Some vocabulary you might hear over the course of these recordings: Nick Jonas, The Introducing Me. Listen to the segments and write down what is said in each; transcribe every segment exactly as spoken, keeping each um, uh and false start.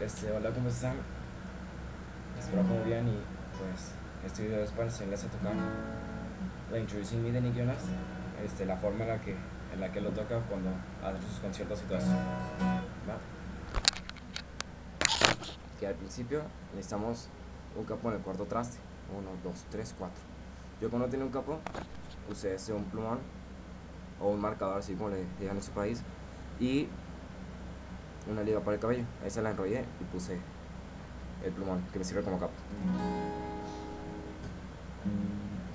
Este, hola, ¿cómo están? Espero que muy bien y pues este video es para enseñarles a tocar The Introducing Me de Nick Jonas, este, la forma en la que en la que lo toca cuando hace sus conciertos y todo eso. Que al principio necesitamos un capo en el cuarto traste, uno, dos, tres, cuatro. Yo cuando tenía un capo usé ese un plumón o un marcador, así como le digan en su país, y una liga para el cabello. Esa la enrollé y puse el plumón, que me sirve como capo.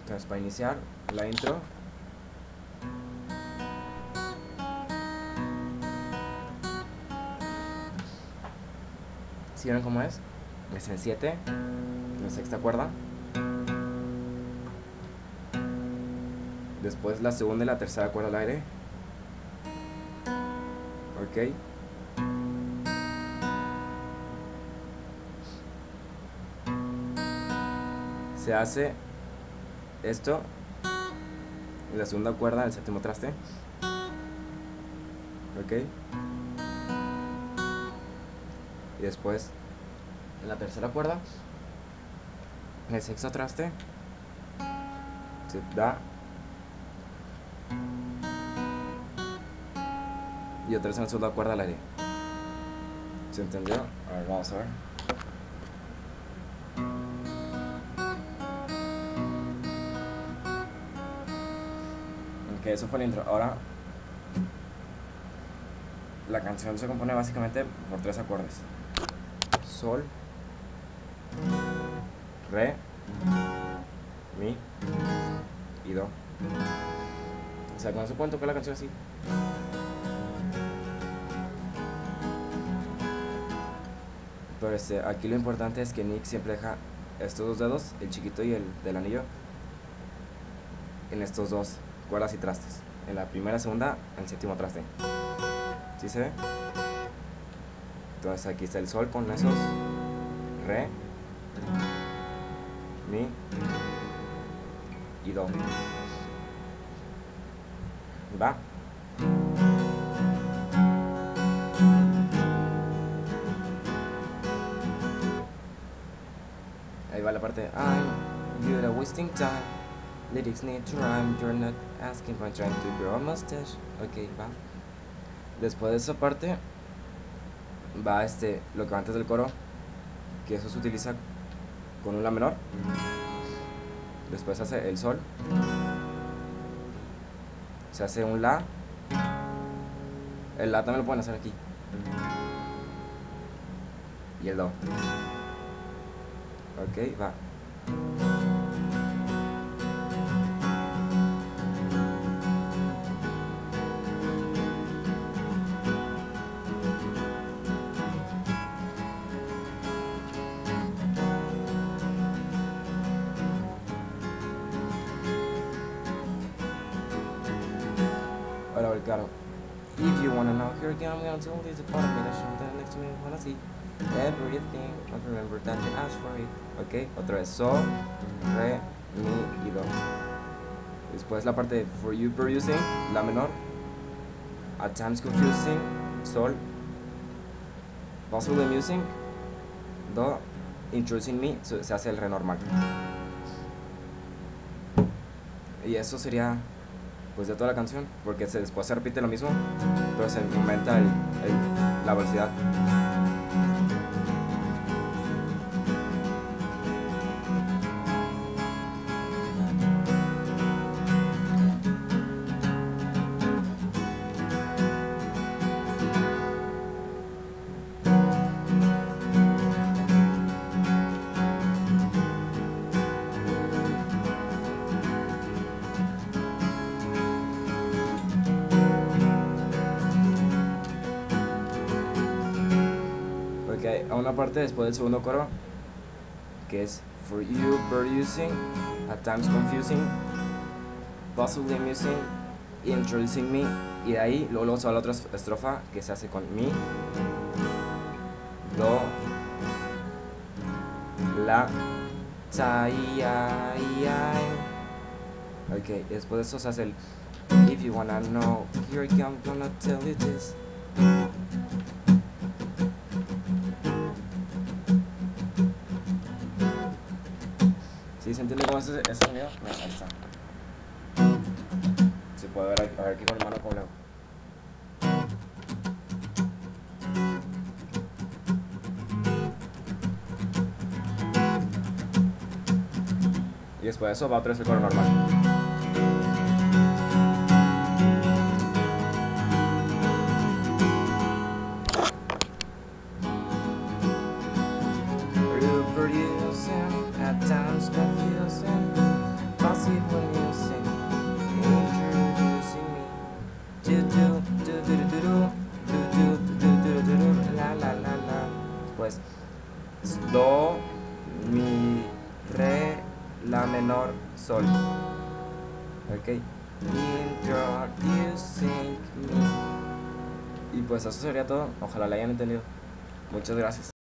Entonces, para iniciar la intro, ¿sí ven cómo es? Es el siete, la sexta cuerda, después la segunda y la tercera cuerda al aire, ok, se hace esto y la segunda cuerda del séptimo traste, ok, y después en la tercera cuerda, en el sexto traste, se da y otra vez en la segunda cuerda al aire. ¿Se entendió? A ver, vamos a ver. Ok, eso fue el intro. Ahora la canción se compone básicamente por tres acordes: sol, re, mi y do. O sea, con eso pueden tocar la canción así. Pero este, aquí lo importante es que Nick siempre deja estos dos dedos, el chiquito y el del anillo, en estos dos cuerdas y trastes. En la primera, segunda, en el séptimo traste. ¿Sí se ve? Entonces aquí está el sol con esos re, mi y do. Va. Ahí va la parte. I'm good at wasting time. Lyrics need to rhyme. You're not asking for trying to grow a mustache. Ok, va. Después de esa parte va este, lo que va antes del coro, que eso se utiliza con un la menor. Después hace el sol, se hace un la. El la también lo pueden hacer aquí, y el do. Ok, va. Claro. If you wanna know, here again I'm gonna tell this part of me that show that next to me wanna see everything, but remember that you asked for it. Ok, otra vez sol, re, mi y do. Después la parte de for you producing, la menor, at times confusing, sol, possibly music, do, introducing me, so, se hace el re normal. Y eso sería pues de toda la canción, porque se, después se repite lo mismo, pero se aumenta el, el, la velocidad. A una parte después del segundo coro, que es for you producing, at times confusing, possibly music, introducing me, y de ahí luego, luego se va la otra estrofa que se hace con mi, do, la, ta, ya, ya. Ok, después de eso se hace el if you wanna know, here I am gonna tell you this. ¿Sí entiende cómo es ese, ese sonido? No, ahí está. Se puede ver, a ver aquí con la mano con la... Y después de eso va otra vez el coro normal. Pues do, mi, re, la menor, sol. Ok. Introducing me. Y pues eso sería todo. Ojalá lo hayan entendido. Muchas gracias.